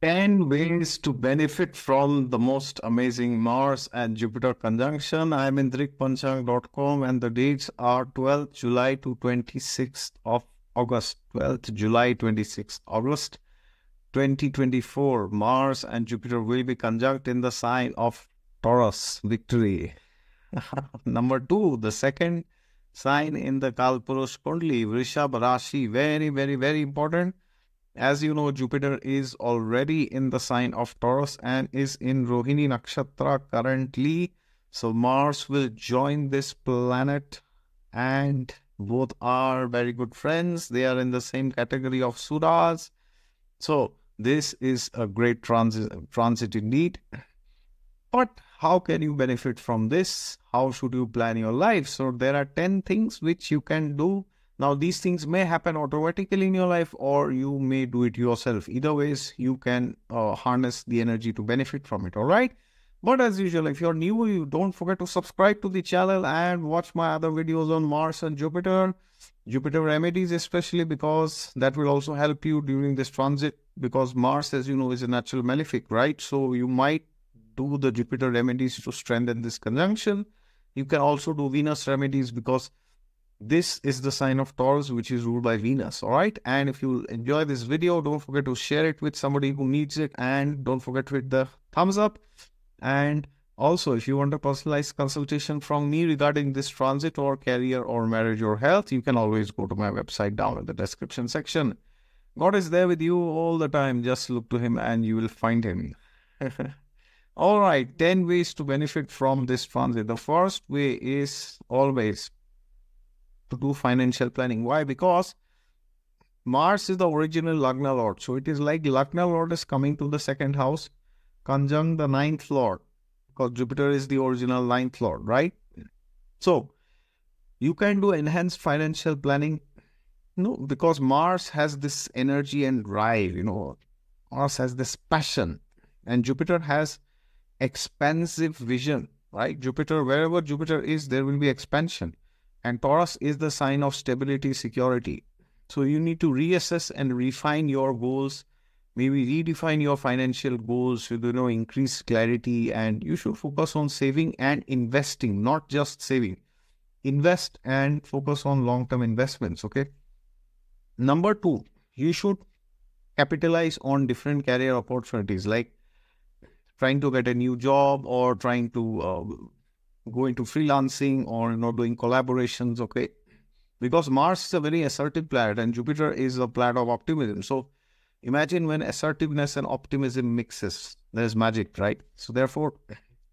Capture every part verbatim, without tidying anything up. ten ways to benefit from the most amazing Mars and Jupiter conjunction. I am in drik panchang dot com and the dates are twelfth July to twenty-sixth of August. twelfth July, twenty-sixth August twenty twenty-four. Mars and Jupiter will be conjunct in the sign of Taurus. Victory. Number two, the second sign in the Kalpurush Kundli, Vrishabh Rashi. Very, very, very important. As you know, Jupiter is already in the sign of Taurus and is in Rohini Nakshatra currently. So Mars will join this planet and both are very good friends. They are in the same category of Suras. So this is a great transit, transit indeed. But how can you benefit from this? How should you plan your life? So there are ten things which you can do. Now, these things may happen automatically in your life or you may do it yourself. Either ways, you can uh, harness the energy to benefit from it, all right? But as usual, if you're new, you don't forget to subscribe to the channel and watch my other videos on Mars and Jupiter. Jupiter remedies especially, because that will also help you during this transit, because Mars, as you know, is a natural malefic, right? So you might do the Jupiter remedies to strengthen this conjunction. You can also do Venus remedies because this is the sign of Taurus, which is ruled by Venus, all right? And if you enjoy this video, don't forget to share it with somebody who needs it. And don't forget to hit the thumbs up. And also, if you want a personalized consultation from me regarding this transit or career or marriage or health, you can always go to my website down in the description section. God is there with you all the time. Just look to him and you will find him. All right, ten ways to benefit from this transit. The first way is always to do financial planning. Why? Because Mars is the original Lagna Lord. So it is like Lagna Lord is coming to the second house, conjunct the ninth Lord, because Jupiter is the original ninth Lord, right? So you can do enhanced financial planning, you know, because Mars has this energy and drive, you know, Mars has this passion and Jupiter has expansive vision, right? Jupiter, wherever Jupiter is, there will be expansion. And Taurus is the sign of stability, security. So you need to reassess and refine your goals. Maybe redefine your financial goals with, you know, increased clarity. And you should focus on saving and investing, not just saving. Invest and focus on long-term investments, okay? Number two, you should capitalize on different career opportunities, like trying to get a new job or trying to Uh, go into freelancing or, you know, doing collaborations, okay? Because Mars is a very assertive planet and Jupiter is a planet of optimism. So imagine when assertiveness and optimism mixes, there's magic, right? So therefore,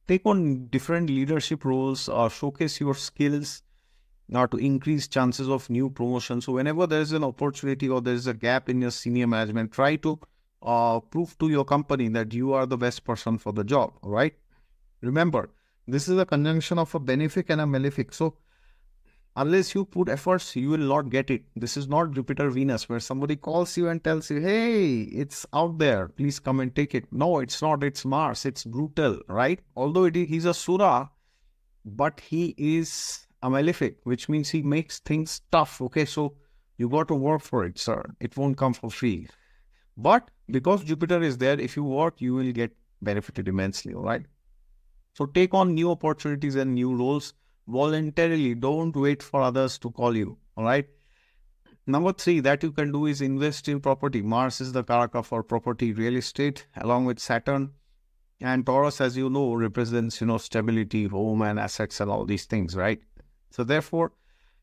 take on different leadership roles or showcase your skills now to increase chances of new promotion. So whenever there's an opportunity or there's a gap in your senior management, try to uh, prove to your company that you are the best person for the job, all right? Remember, this is a conjunction of a benefic and a malefic. So unless you put efforts, you will not get it. This is not Jupiter Venus where somebody calls you and tells you, hey, it's out there, please come and take it. No, it's not. It's Mars. It's brutal, right? Although it is, he's a Sura, but he is a malefic, which means he makes things tough. Okay, so you got to work for it, sir. It won't come for free. But because Jupiter is there, if you work, you will get benefited immensely, all right? So take on new opportunities and new roles voluntarily. Don't wait for others to call you, all right? Number three that you can do is invest in property. Mars is the karaka for property, real estate, along with Saturn. And Taurus, as you know, represents, you know, stability, home and assets and all these things, right? So therefore,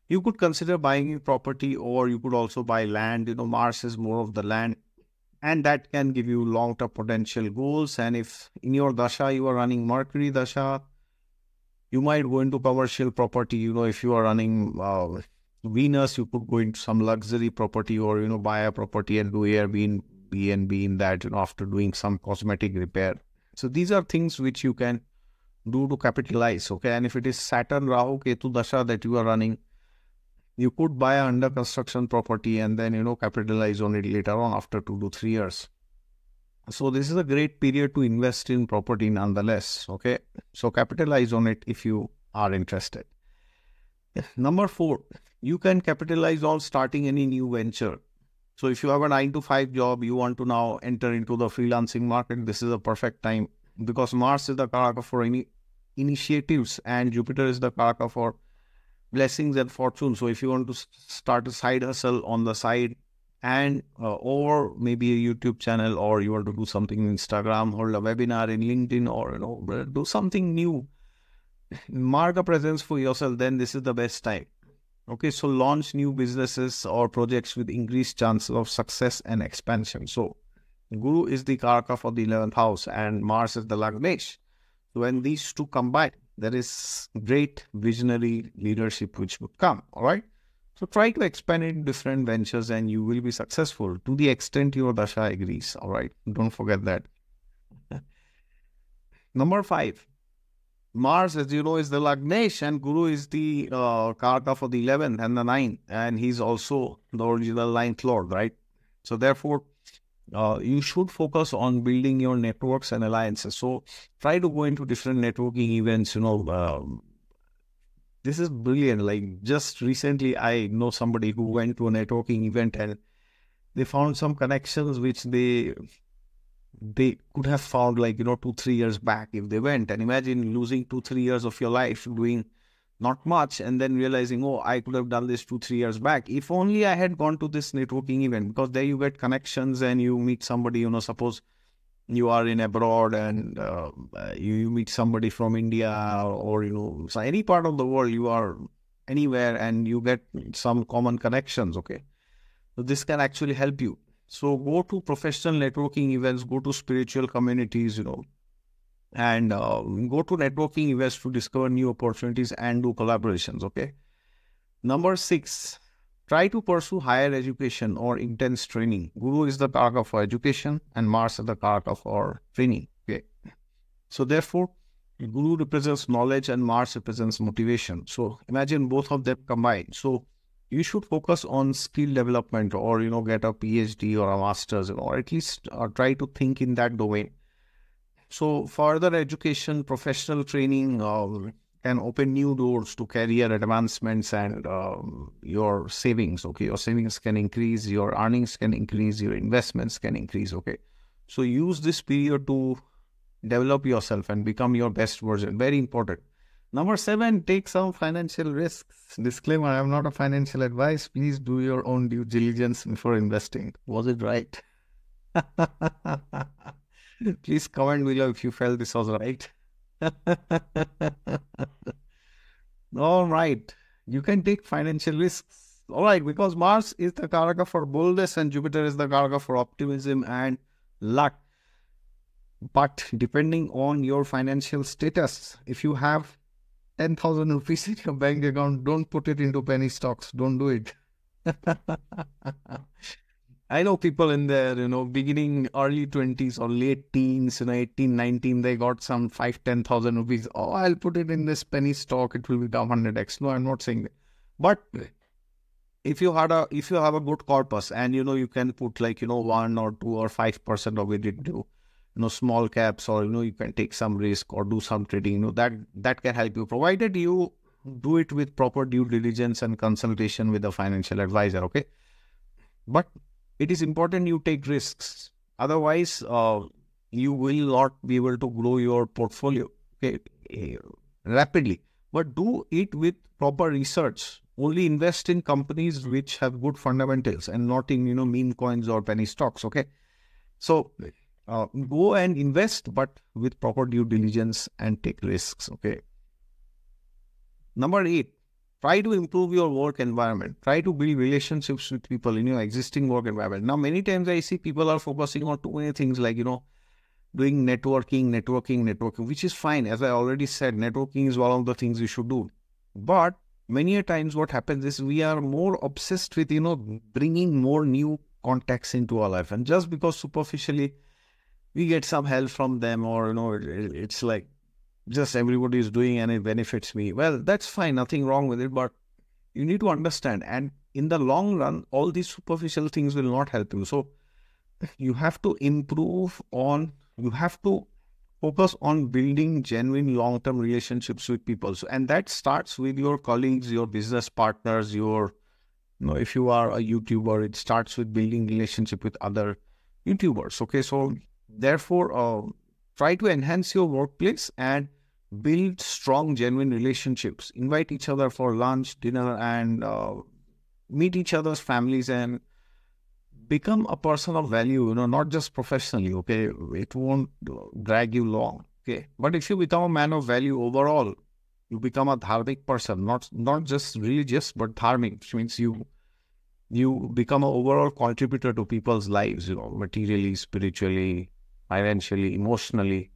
you could consider buying property or you could also buy land. You know, Mars is more of the land. And that can give you long-term potential goals. And if in your Dasha you are running Mercury Dasha, you might go into commercial property. You know, if you are running uh, Venus, you could go into some luxury property or, you know, buy a property and do Airbnb in that, you know, after doing some cosmetic repair. So these are things which you can do to capitalize, okay? And if it is Saturn, Rahu, Ketu Dasha that you are running, you could buy an under construction property and then, you know, capitalize on it later on after two to three years. So this is a great period to invest in property nonetheless, okay? So capitalize on it if you are interested. Yes. Number four, you can capitalize on starting any new venture. So if you have a nine to five job, you want to now enter into the freelancing market, this is a perfect time, because Mars is the karaka for any initiatives and Jupiter is the karaka for blessings and fortune. So if you want to start a side hustle on the side, and uh, or maybe a YouTube channel, or you want to do something on Instagram, hold a webinar in LinkedIn, or you know, do something new, mark a presence for yourself, then this is the best time. Okay, so launch new businesses or projects with increased chances of success and expansion. So Guru is the karaka for the eleventh house and Mars is the Lagnesh. So when these two combine, there is great visionary leadership which would come. All right, so try to expand in different ventures and you will be successful to the extent your Dasha agrees. All right, don't forget that. Number five. Mars, as you know, is the Lagnesh and Guru is the uh, karaka for the eleventh and the ninth, and he's also the original ninth Lord, right? So therefore, uh, you should focus on building your networks and alliances. So try to go into different networking events, you know. Um, this is brilliant. Like just recently, I know somebody who went to a networking event and they found some connections which they... they could have found like, you know, two, three years back if they went. And imagine losing two, three years of your life doing not much and then realizing, oh, I could have done this two, three years back. If only I had gone to this networking event, because there you get connections and you meet somebody, you know, suppose you are in abroad and uh, you, you meet somebody from India or, you know, so any part of the world, you are anywhere and you get some common connections, okay? So this can actually help you. So go to professional networking events, go to spiritual communities, you know, and uh, go to networking events to discover new opportunities and do collaborations, okay? Number six, try to pursue higher education or intense training. Guru is the karaka for education and Mars is the karaka for training, okay? So therefore, Guru represents knowledge and Mars represents motivation. So imagine both of them combined. So you should focus on skill development or, you know, get a PhD or a master's, or at least uh, try to think in that domain. So further education, professional training uh, can open new doors to career advancements and uh, your savings, okay? Your savings can increase, your earnings can increase, your investments can increase, okay? So use this period to develop yourself and become your best version. Very important. Number seven, take some financial risks. Disclaimer, I am not a financial advice. Please do your own due diligence before investing. Was it right? Please comment below if you felt this was right. All right. You can take financial risks. All right. Because Mars is the karaka for boldness and Jupiter is the karaka for optimism and luck. But depending on your financial status, if you have ten thousand rupees in your bank account, don't put it into penny stocks. Don't do it. I know people in their, you know, beginning early twenties or late teens, you know, eighteen, nineteen, they got some five, ten thousand rupees. Oh, I'll put it in this penny stock. It will be down one hundred X. No, I'm not saying that. But if you had a, if you have a good corpus and, you know, you can put like, you know, one or two or five percent of it into, you know, small caps, or, you know, you can take some risk or do some trading, you know, that, that can help you, provided you do it with proper due diligence and consultation with a financial advisor, okay? But it is important you take risks. Otherwise, uh, you will not be able to grow your portfolio, okay, rapidly. But do it with proper research. Only invest in companies which have good fundamentals and not in, you know, meme coins or penny stocks, okay? So Uh, go and invest, but with proper due diligence and take risks, okay? Number eight, try to improve your work environment. Try to build relationships with people in your existing work environment. Now, many times I see people are focusing on too many things like, you know, doing networking, networking, networking, which is fine. As I already said, networking is one of the things you should do. But many a times what happens is we are more obsessed with, you know, bringing more new contacts into our life. And just because superficially, we get some help from them, or, you know, it, it, it's like just everybody is doing and it benefits me. Well, that's fine. Nothing wrong with it, but you need to understand. And in the long run, all these superficial things will not help you. So you have to improve on, you have to focus on building genuine long-term relationships with people. So, and that starts with your colleagues, your business partners, your You know, if you are a YouTuber, it starts with building relationship with other YouTubers. Okay, so therefore, uh, try to enhance your workplace and build strong, genuine relationships. Invite each other for lunch, dinner, and uh, meet each other's families and become a person of value, you know, not just professionally, okay? It won't drag you long, okay? But if you become a man of value overall, you become a dharmic person, not, not just religious, but dharmic, which means you you become an overall contributor to people's lives, you know, materially, spiritually, financially, emotionally,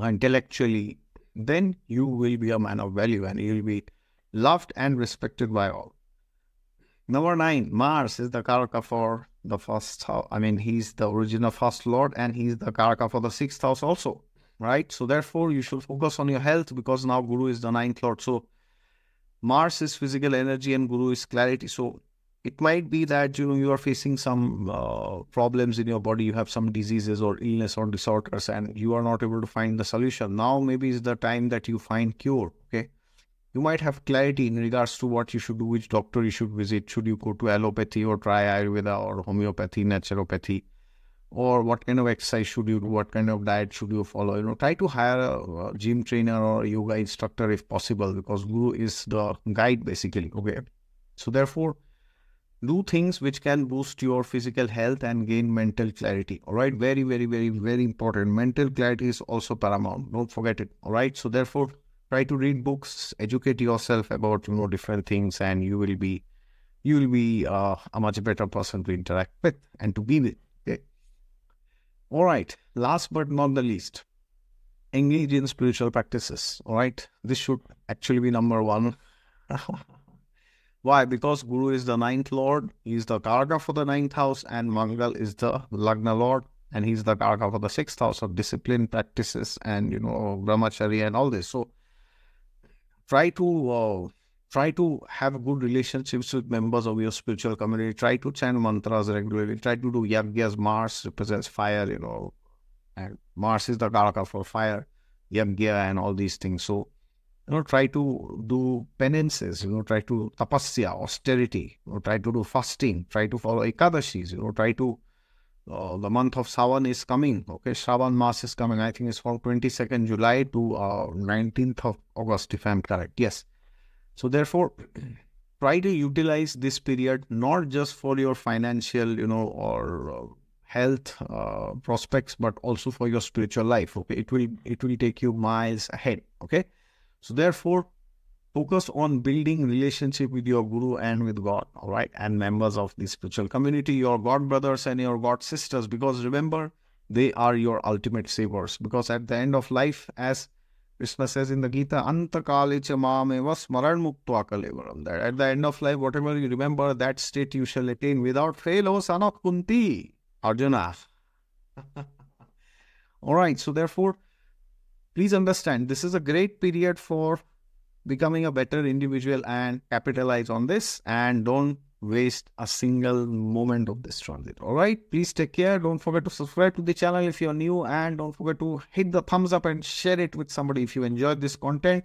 intellectually. Then you will be a man of value and you will be loved and respected by all. Number nine, Mars is the karaka for the first house. I mean, he's the original first lord and he's the karaka for the sixth house also, right? So therefore, you should focus on your health because now Guru is the ninth lord. So Mars is physical energy and Guru is clarity. So it might be that, you know, you are facing some uh, problems in your body. You have some diseases or illness or disorders and you are not able to find the solution. Now maybe is the time that you find cure, okay? You might have clarity in regards to what you should do, which doctor you should visit. Should you go to allopathy or try Ayurveda or homeopathy, naturopathy? Or what kind of exercise should you do? What kind of diet should you follow? You know, try to hire a, a gym trainer or a yoga instructor if possible because Guru is the guide basically, okay? So therefore, do things which can boost your physical health and gain mental clarity, all right? Very, very, very, very important. Mental clarity is also paramount. Don't forget it, all right? So therefore, try to read books, educate yourself about, you know, different things and you will be, you will be uh, a much better person to interact with and to be with. Okay. All right. Last but not the least, engage in spiritual practices. All right. This should actually be number one. Why? Because Guru is the ninth lord. He is the karaka for the ninth house and Mangal is the Lagna lord. And he's the karaka for the sixth house of discipline, practices and, you know, Brahmacharya and all this. So, Try to uh, try to have good relationships with members of your spiritual community. Try to chant mantras regularly. Try to do yajyas. Mars represents fire, you know, and Mars is the karaka for fire, yajya, and all these things. So, you know, try to do penances. You know, try to tapasya, austerity. You know, try to do fasting. Try to follow ekadashis. You know, try to. Uh, the month of Savan is coming, okay? Savan Mass is coming. I think it's from twenty-second July to uh, nineteenth of August, if I'm correct. Yes. So therefore, try to utilize this period, not just for your financial, you know, or uh, health uh, prospects, but also for your spiritual life, okay? It will, it will take you miles ahead, okay? So therefore, focus on building relationship with your Guru and with God, all right? And members of the spiritual community, your God brothers and your God sisters, because remember, they are your ultimate savers. Because at the end of life, as Krishna says in the Gita, that at the end of life, whatever you remember, that state you shall attain without fail, O son of Kunti, Arjuna. All right, so therefore, please understand, this is a great period for becoming a better individual and capitalize on this and don't waste a single moment of this transit. All right, please take care. Don't forget to subscribe to the channel if you're new and don't forget to hit the thumbs up and share it with somebody if you enjoyed this content.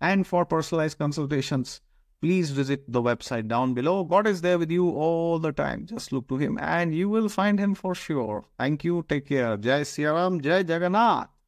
And for personalized consultations, please visit the website down below. God is there with you all the time. Just look to him and you will find him for sure. Thank you. Take care. Jai Sri Ram. Jai Jagannath.